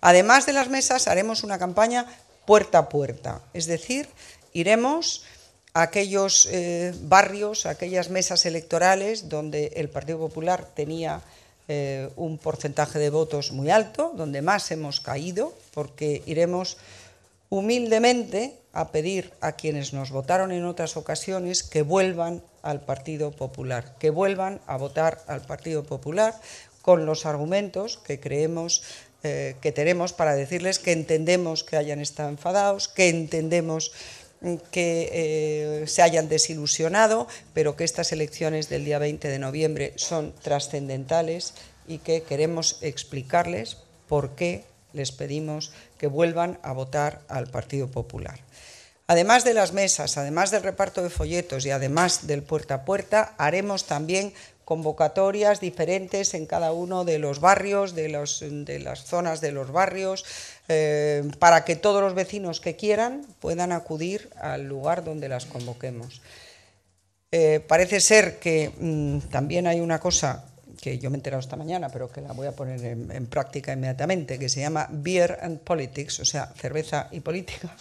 Además de las mesas, haremos una campaña puerta a puerta, es decir, iremos a aquellos barrios, a aquellas mesas electorales donde el Partido Popular tenía un porcentaje de votos muy alto, donde más hemos caído, porque iremos humildemente a pedir a quienes nos votaron en otras ocasiones que vuelvan al Partido Popular, que vuelvan a votar al Partido Popular con los argumentos que creemos que tenemos para decirles que entendemos que hayan estado enfadados, que entendemos que se hayan desilusionado, pero que estas elecciones del día 20 de noviembre son trascendentales y que queremos explicarles por qué les pedimos que vuelvan a votar al Partido Popular. Además de las mesas, además del reparto de folletos y además del puerta a puerta, haremos también convocatorias diferentes en cada uno de los barrios, de las zonas de los barrios, para que todos los vecinos que quieran puedan acudir al lugar donde las convoquemos. Parece ser que también hay una cosa que yo me he enterado esta mañana, pero que la voy a poner en práctica inmediatamente, que se llama Beer and Politics, o sea, cerveza y política,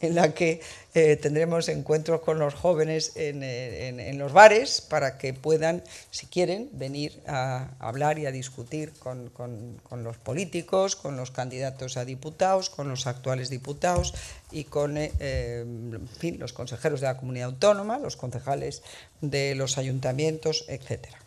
en la que tendremos encuentros con los jóvenes en los bares para que puedan, si quieren, venir a hablar y a discutir con los políticos, con los candidatos a diputados, con los actuales diputados y con en fin, los consejeros de la comunidad autónoma, los concejales de los ayuntamientos, etcétera.